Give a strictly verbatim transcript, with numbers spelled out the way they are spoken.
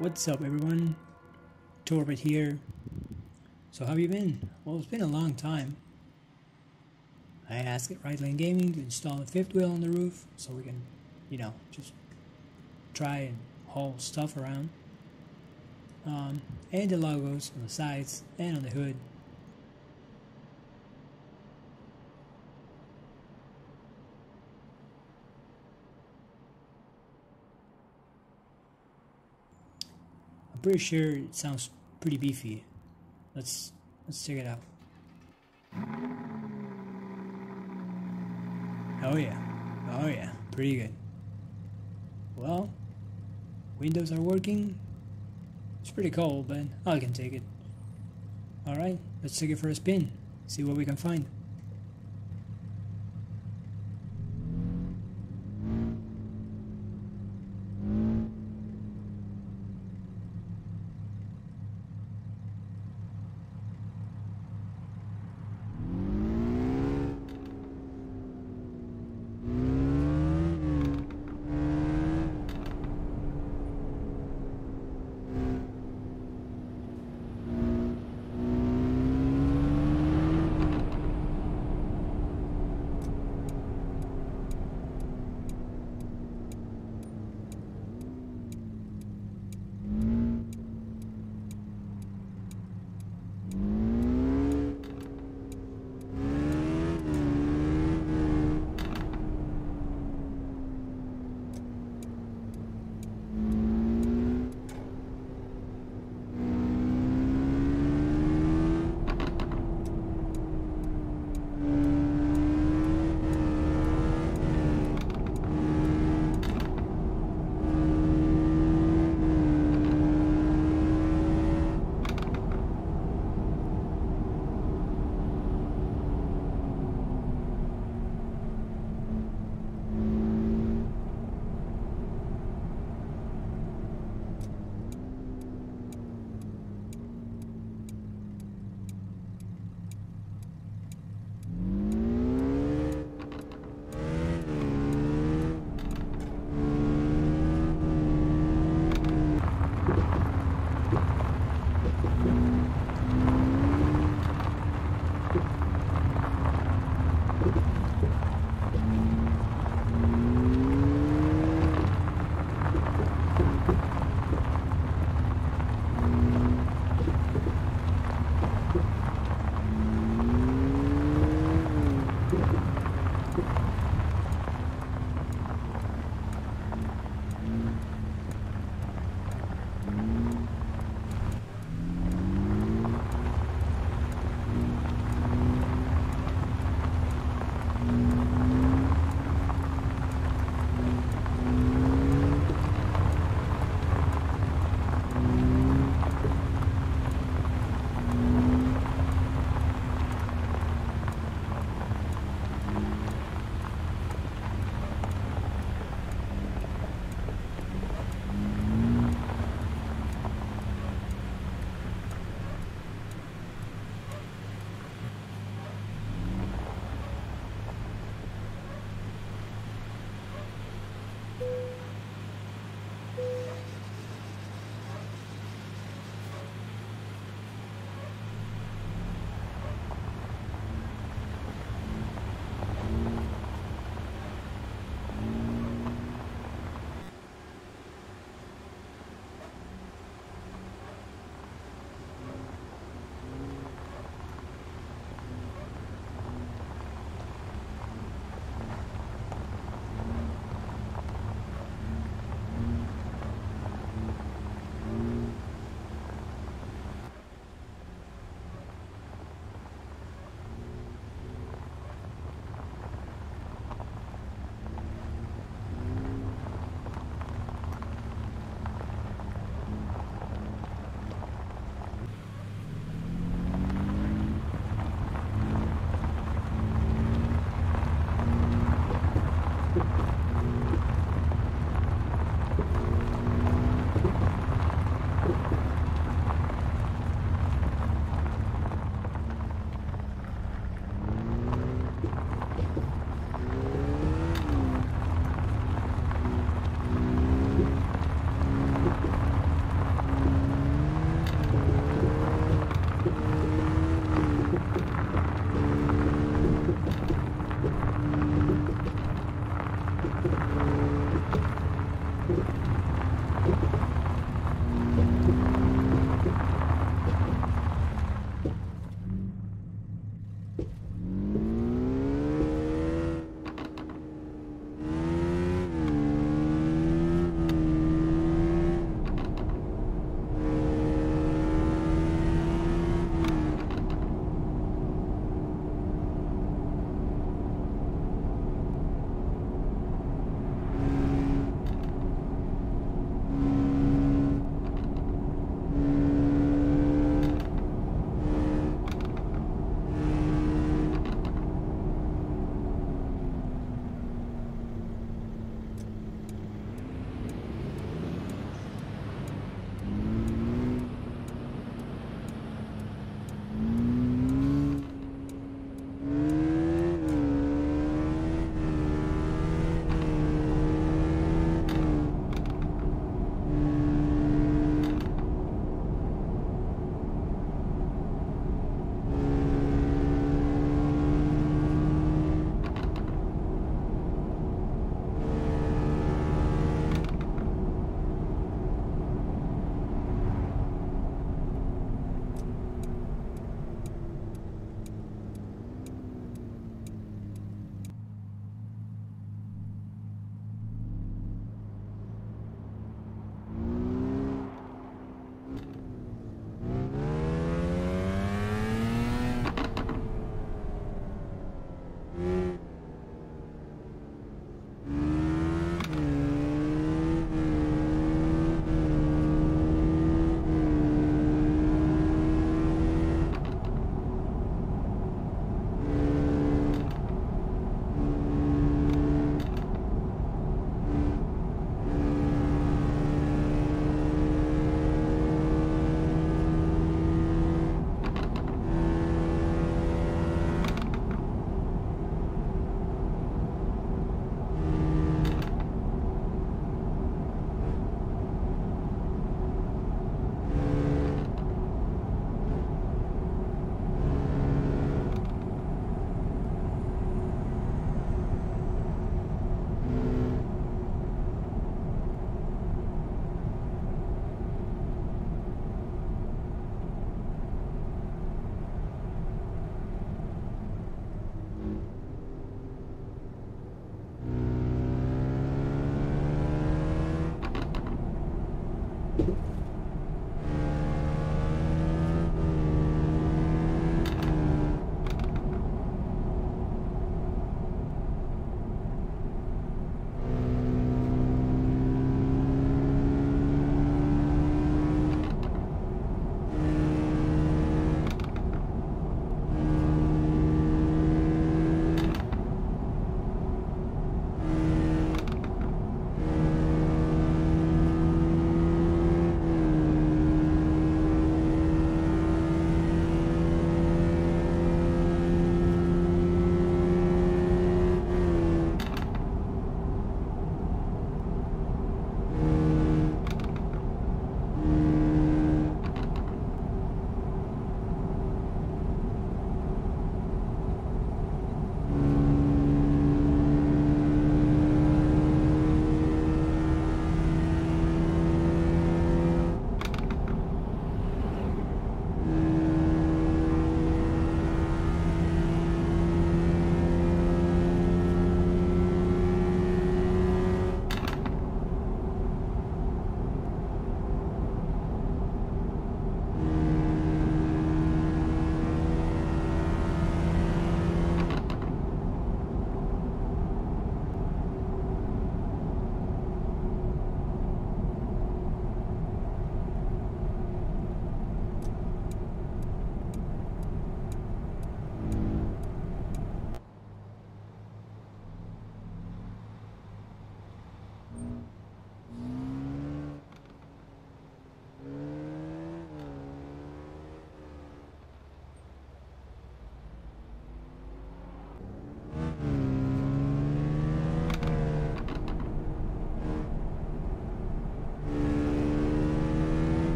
What's up everyone, Torbett here. So how have you been? Well, it's been a long time. I asked at RightLaneGaming to install a fifth wheel on the roof so we can, you know, just try and haul stuff around. Um, and the logos on the sides and on the hood. I'm pretty sure it sounds pretty beefy. Let's let's check it out. Oh yeah, oh yeah, pretty good. Well, windows are working. It's pretty cold, but I can take it. Alright, let's take it for a spin. See what we can find.